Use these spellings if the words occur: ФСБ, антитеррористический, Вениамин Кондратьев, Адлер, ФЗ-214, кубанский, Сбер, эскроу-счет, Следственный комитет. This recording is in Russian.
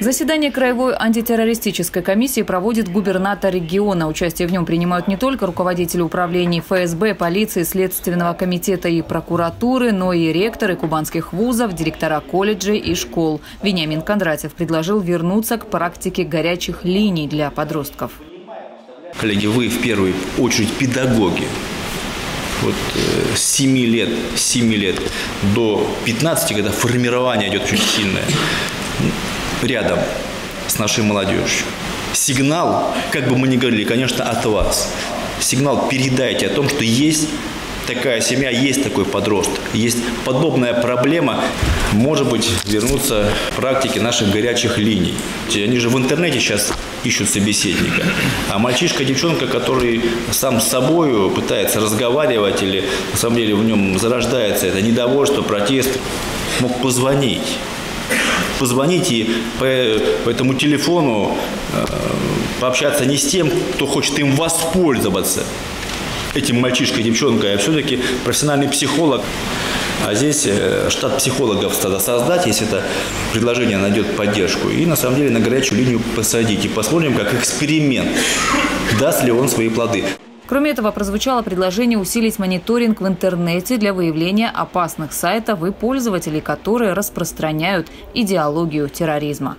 Заседание краевой антитеррористической комиссии проводит губернатор региона. Участие в нем принимают не только руководители управлений ФСБ, полиции, Следственного комитета и прокуратуры, но и ректоры кубанских вузов, директора колледжей и школ. Вениамин Кондратьев предложил вернуться к практике горячих линий для подростков. Коллеги, вы в первую очередь педагоги. Вот с 7 лет до 15, когда формирование идет очень сильное, рядом с нашей молодежью. Сигнал, как бы мы ни говорили, конечно, от вас. Сигнал передайте о том, что есть такая семья, есть такой подросток, есть подобная проблема. Может быть, вернуться к практике наших горячих линий. Они же в интернете сейчас ищут собеседника. А мальчишка, девчонка, который сам с собой пытается разговаривать или на самом деле в нем зарождается это недовольство, протест, мог позвонить. Позвонить и по этому телефону пообщаться не с тем, кто хочет им воспользоваться. Этим мальчишкой, девчонкой, а все-таки профессиональный психолог. А здесь штат психологов надо создать, если это предложение найдет поддержку. И на самом деле на горячую линию посадить. И посмотрим, как эксперимент, даст ли он свои плоды. Кроме этого, прозвучало предложение усилить мониторинг в интернете для выявления опасных сайтов и пользователей, которые распространяют идеологию терроризма.